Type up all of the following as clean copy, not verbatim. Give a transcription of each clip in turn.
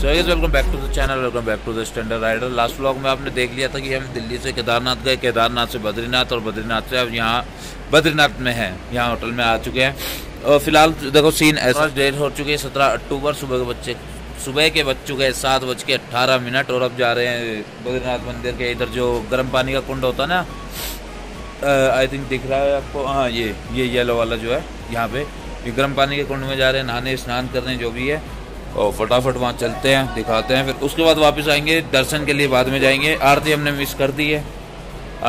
So guys welcome back to the channel, welcome back to the standard rider. Last vlog में आपने देख लिया था कि हम दिल्ली से केदारनाथ गए, केदारनाथ से बद्रीनाथ और बद्रीनाथ से अब यहाँ बद्रीनाथ में हैं, यहाँ होटल में आ चुके हैं। और फिलहाल देखो सीन ऐसा, डेट हो चुकी है 17 अक्टूबर, सुबह के बज चुके हैं 7:18 और अब जा रहे हैं बद्रीनाथ मंदिर के इधर जो गर्म पानी का कुंड होता है ना, आई थिंक दिख रहा है आपको, हाँ ये येलो वाला जो है यहाँ पे, ये गर्म पानी के कुंड में जा रहे हैं नहाने स्नान करने जो भी है, और फटाफट वहाँ चलते हैं, दिखाते हैं, फिर उसके बाद वापस आएंगे दर्शन के लिए, बाद में जाएंगे। आरती हमने मिस कर दी है,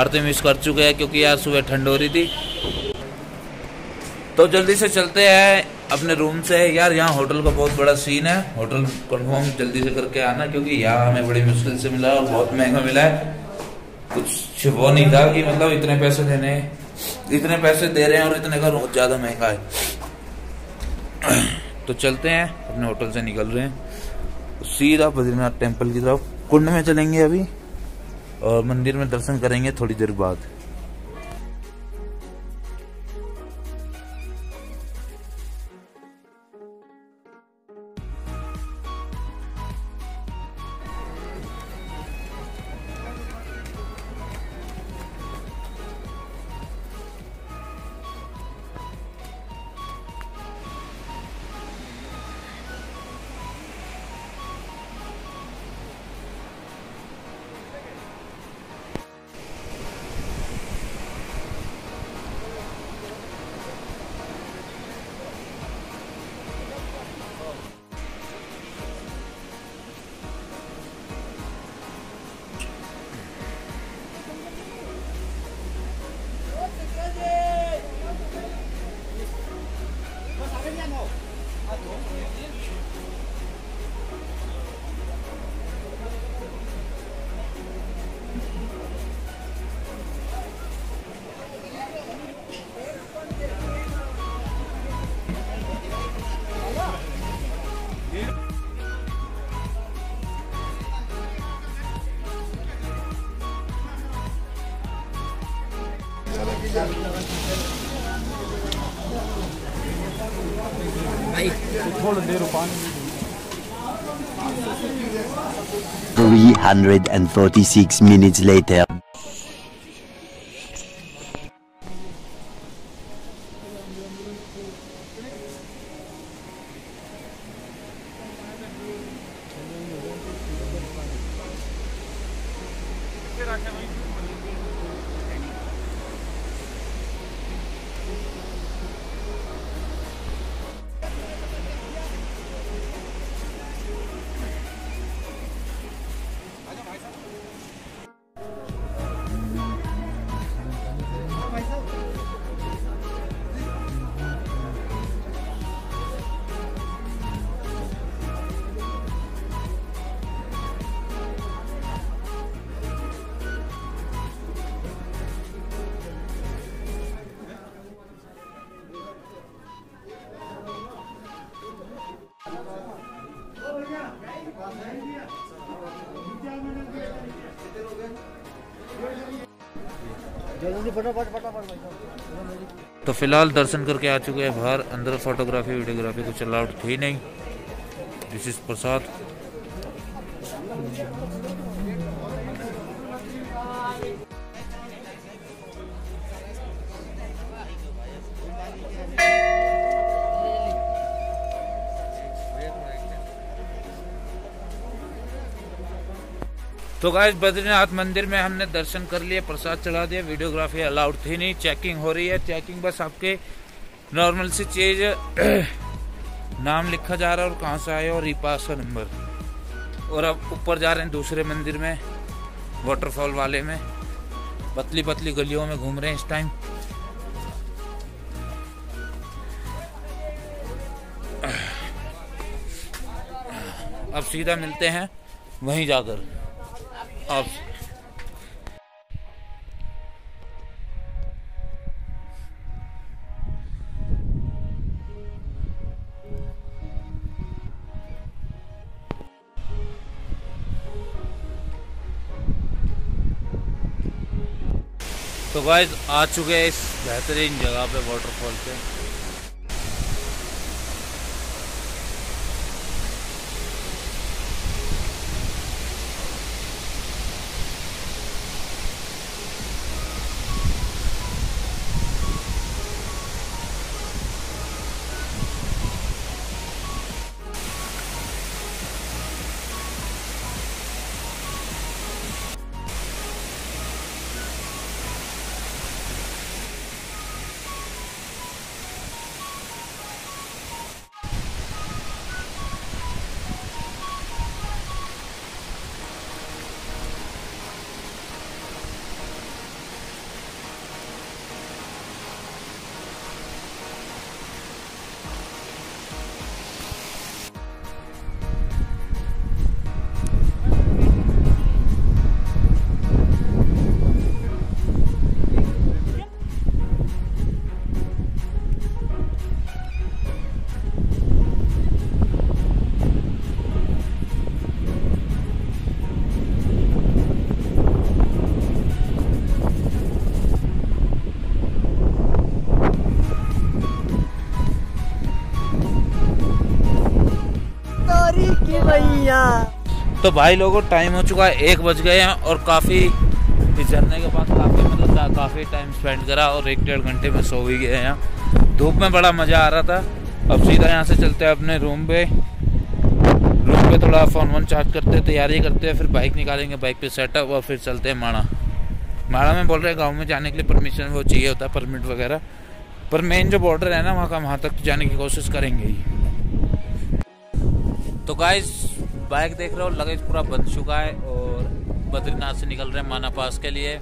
आरती मिस कर चुके हैं क्योंकि यार सुबह ठंड हो रही थी। तो जल्दी से चलते हैं अपने रूम से, यार यहाँ होटल का बहुत बड़ा सीन है, होटल कन्फर्म जल्दी से करके आना क्योंकि यहाँ हमें बड़ी मुश्किल से मिला और बहुत महंगा मिला है, कुछ वो नहीं था कि मतलब इतने पैसे देने, इतने पैसे दे रहे हैं और इतने का बहुत ज़्यादा महंगा है। तो चलते हैं, अपने होटल से निकल रहे हैं सीधा बद्रीनाथ टेम्पल की तरफ, कुंड में चलेंगे अभी और मंदिर में दर्शन करेंगे थोड़ी देर बाद। थोड़ा देर पानी 346 minutes later। तो फिलहाल दर्शन करके आ चुके हैं बाहर, अंदर फोटोग्राफी वीडियोग्राफी कुछ अलाउड थी नहीं, दिस इज प्रसाद। तो गाइस बद्रीनाथ मंदिर में हमने दर्शन कर लिए, प्रसाद चढ़ा दिया, वीडियोग्राफी अलाउड थी नहीं, चेकिंग हो रही है, चेकिंग बस आपके नॉर्मल सी चीज, नाम लिखा जा रहा है और कहाँ से आए और ईपास का नंबर, और अब ऊपर जा रहे हैं दूसरे मंदिर में, वाटरफॉल वाले में, पतली पतली गलियों में घूम रहे हैं इस टाइम। अब सीधा मिलते हैं वहीं जाकर। तो गाइस आ चुके हैं इस बेहतरीन जगह पे, वाटरफॉल पे। बारी की भैया। तो भाई लोगों टाइम हो चुका है, 1 बज गए हैं और काफ़ी झरने के पास काफ़ी मतलब काफ़ी टाइम स्पेंड करा और 1-1.5 घंटे में सो भी गए। यहाँ धूप में बड़ा मज़ा आ रहा था। अब सीधा यहाँ से चलते हैं अपने रूम पे। रूम पे थोड़ा फ़ोन चार्ज करते हैं, तैयारी करते हैं, फिर बाइक निकालेंगे, बाइक पे सेटअप और फिर चलते हैं माना। माना में बोल रहे हैं गाँव में जाने के लिए परमिशन वो चाहिए होता है, परमिट वगैरह, पर मेन जो बॉर्डर है ना वहाँ का, वहाँ तक जाने की कोशिश करेंगे ही। तो गाइस बाइक देख रहे हो, लगेज पूरा बन चुका है और बद्रीनाथ से निकल रहे हैं माना पास के लिए।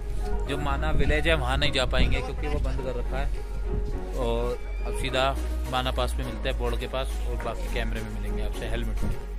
जो माना विलेज है वहाँ नहीं जा पाएंगे क्योंकि वो बंद कर रखा है। और अब सीधा माना पास में मिलते हैं बोर्ड के पास, और बाकी कैमरे में मिलेंगे आपसे हेलमेट में।